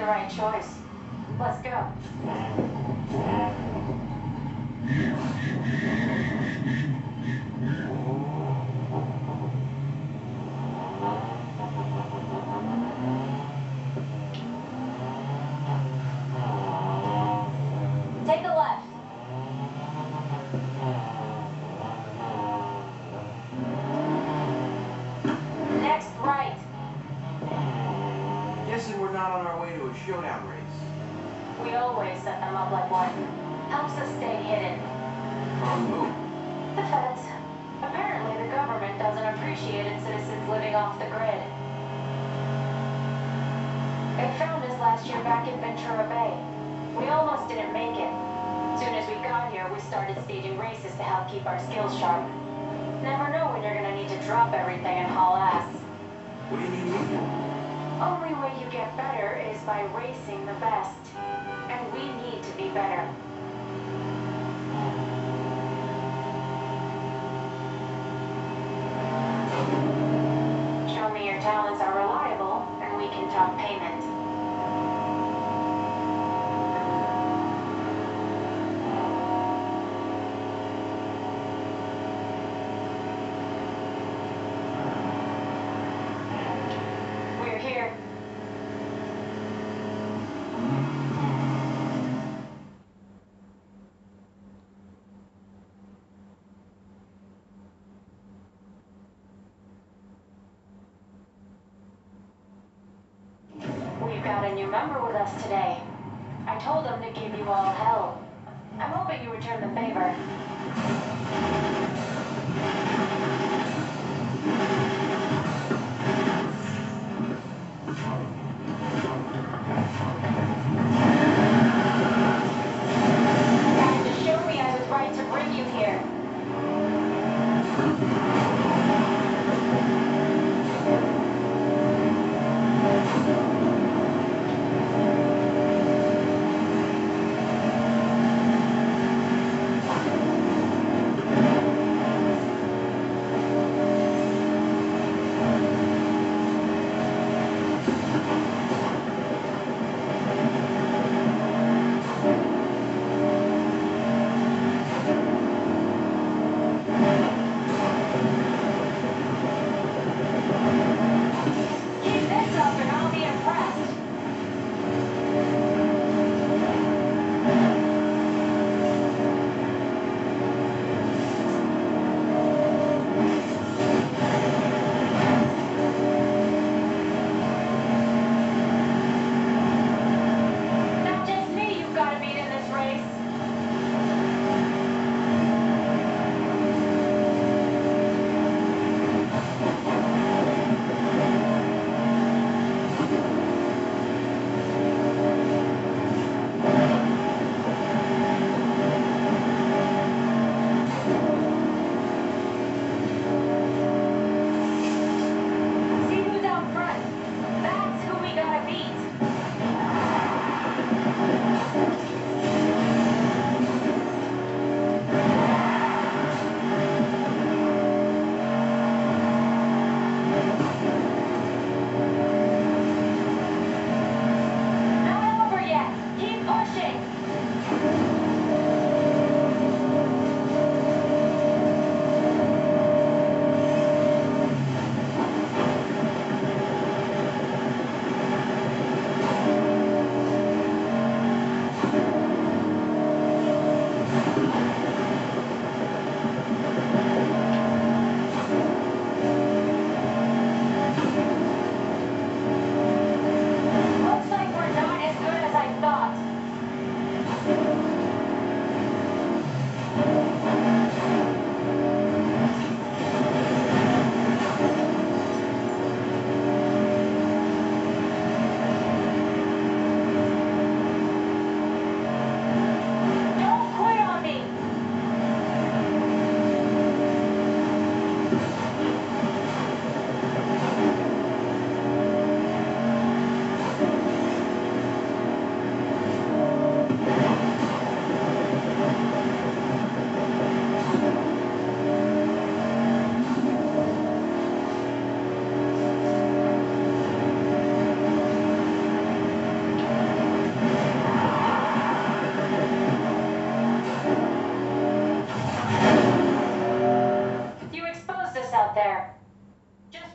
Right choice. Let's go. Showdown race. We always set them up like one. Helps us stay hidden. From who? The feds. Apparently the government doesn't appreciate its citizens living off the grid. They found us last year back in Ventura Bay. We almost didn't make it. As soon as we got here, we started staging races to help keep our skills sharp. Never know when you're gonna need to drop everything and haul ass. What do you need me for? Only way you get better is by racing the best, and we need to be better. Show me your talents are reliable, and we can talk payment. A new member with us today. I told them to give you all hell. I'm hoping you return the favor. To show me I was right to bring you here.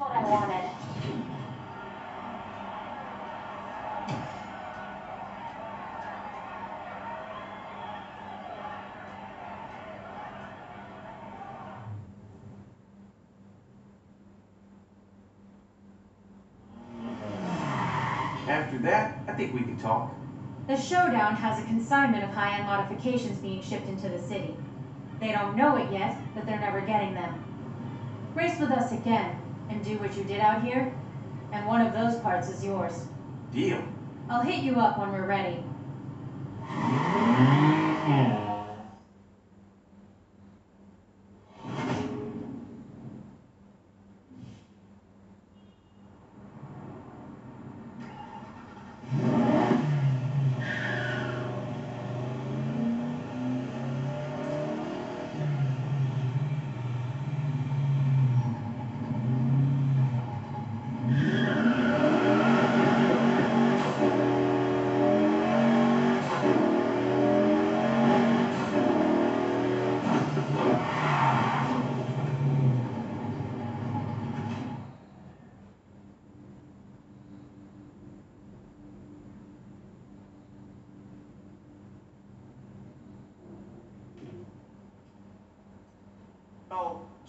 what I wanted. After that, I think we can talk. The showdown has a consignment of high-end modifications being shipped into the city. They don't know it yet, but they're never getting them. Race with us again, and do what you did out here, and one of those parts is yours. Deal. I'll hit you up when we're ready.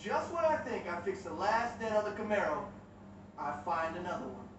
Just when I think I fixed the last dent of the Camaro, I find another one.